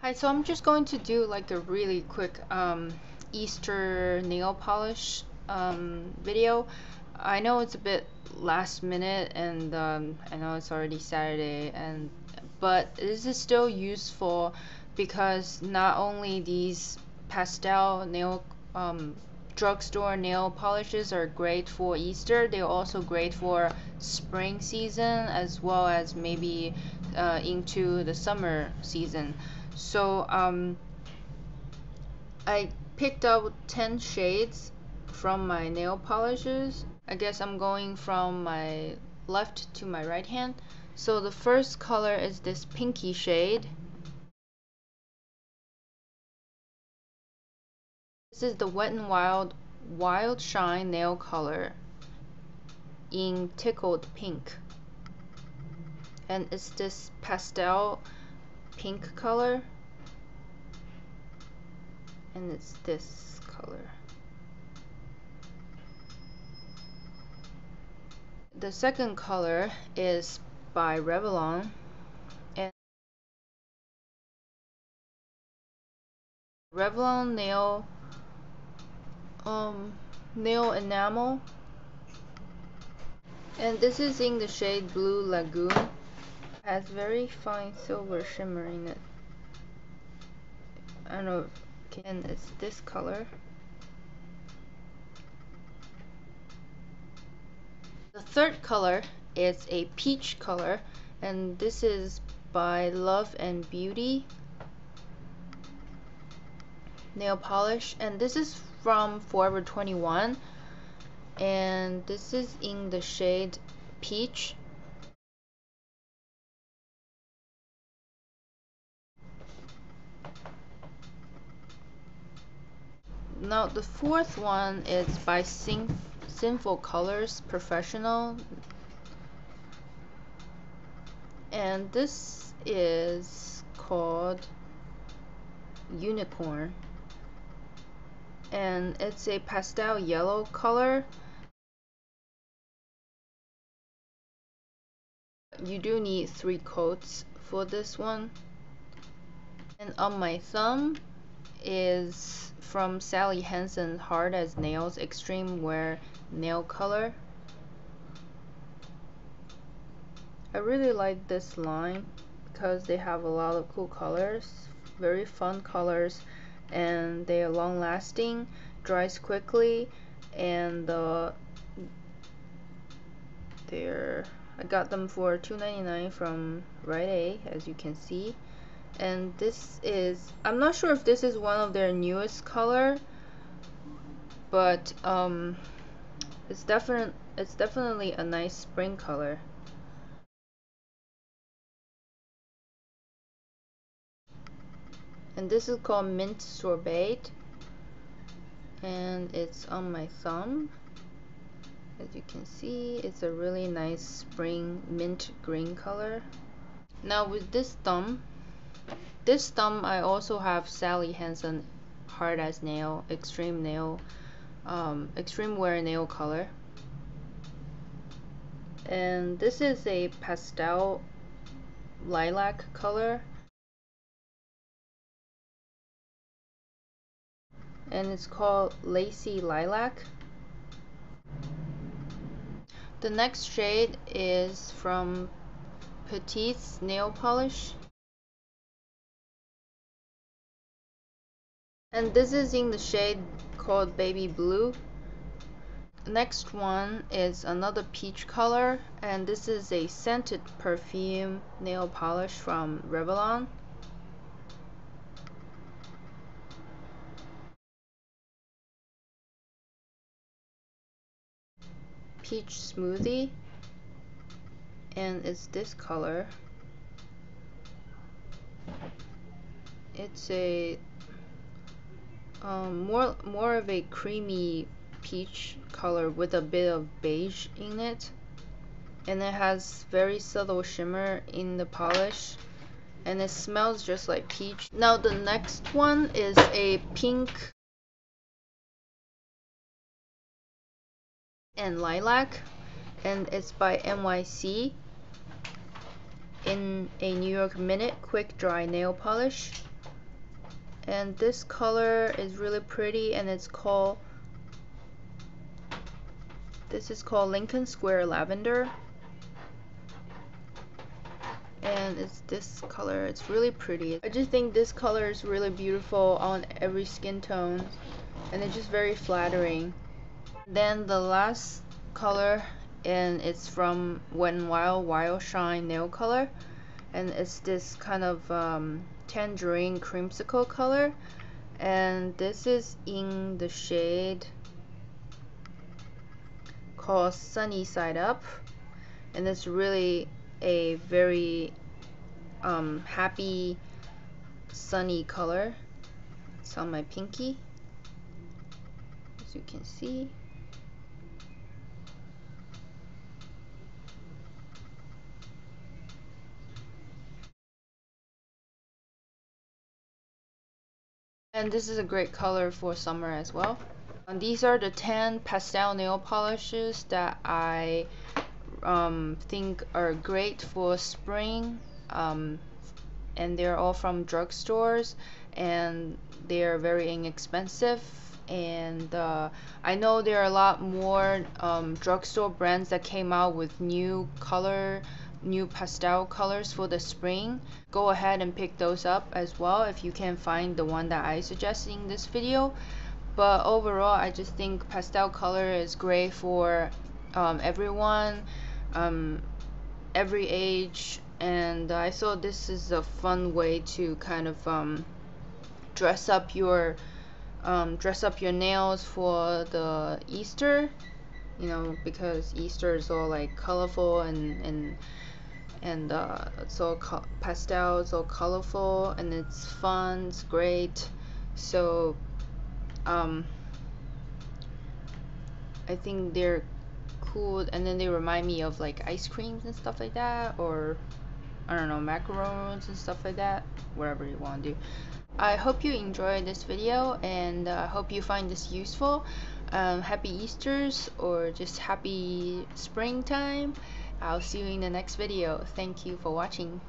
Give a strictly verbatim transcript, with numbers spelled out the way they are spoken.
Hi, so I'm just going to do like a really quick um, Easter nail polish um, video. I know it's a bit last minute, and um, I know it's already Saturday, and but this is still useful because not only these pastel nail um, drugstore nail polishes are great for Easter, they're also great for spring season as well as maybe uh, into the summer season. So um, I picked up ten shades from my nail polishes. I guess I'm going from my left to my right hand. So the first color is this pinky shade. This is the Wet n Wild Wild Shine Nail Color in Tickled Pink, and it's this pastel pink color, and it's this color. The second color is by Revlon, and Revlon nail Um, nail enamel, and this is in the shade Blue Lagoon. It has very fine silver shimmer in it. I don't know, and it's this color. The third color is a peach color, and this is by Love and Beauty nail polish, and this is from Forever twenty-one, and this is in the shade Peach. Now the fourth one is by Sinf Sinful Colors Professional, and this is called Unicorn, and it's a pastel yellow color. You do need three coats for this one. And on my thumb is from Sally Hansen Hard as Nails Extreme Wear Nail Color. I really like this line because they have a lot of cool colors, very fun colors, and they are long lasting, dries quickly, and uh, they're I got them for two ninety-nine from Rite Aid, as you can see. And this is, I'm not sure if this is one of their newest color, but um, it's definite it's definitely a nice spring color. And this is called Mint Sorbet, and it's on my thumb. As you can see, it's a really nice spring mint green color. Now with this thumb, this thumb I also have Sally Hansen Hard as Nail Extreme Nail um, Extreme Wear Nail Color, and this is a pastel lilac color, and it's called Lacey Lilac. The next shade is from Petites nail polish, and this is in the shade called Baby Blue. Next one is another peach color, and this is a scented perfume nail polish from Revlon. Peach Smoothie, and it's this color. It's a um, more more of a creamy peach color with a bit of beige in it, and it has very subtle shimmer in the polish, and it smells just like peach. Now the next one is a pink and lilac, and it's by N Y C in a New York Minute Quick Dry Nail Polish, and this color is really pretty, and it's called, this is called Lincoln Square Lavender, and it's this color. It's really pretty. I just think this color is really beautiful on every skin tone, and it's just very flattering. Then the last color, and it's from Wet n Wild Wild Shine Nail Color, and it's this kind of um, tangerine creamsicle color, and this is in the shade called Sunny Side Up, and it's really a very um, happy sunny color. It's on my pinky, as you can see. And this is a great color for summer as well. And these are the ten pastel nail polishes that I um, think are great for spring, um, and they're all from drugstores, and they are very inexpensive. And uh, I know there are a lot more um, drugstore brands that came out with new color new pastel colors for the spring. Go ahead and pick those up as well if you can find the one that I suggested in this video. But overall, I just think pastel color is great for um, everyone, um, every age, and I thought this is a fun way to kind of um, dress up your um, dress up your nails for the Easter, you know, because Easter is all like colorful and and and uh, it's all pastel, it's all colorful, and it's fun, it's great. So um, I think they're cool, and then they remind me of like ice creams and stuff like that, or I don't know, macarons and stuff like that, whatever you want to do. I hope you enjoyed this video, and I uh, hope you find this useful. Um, happy Easters, or just happy springtime. I'll see you in the next video. Thank you for watching.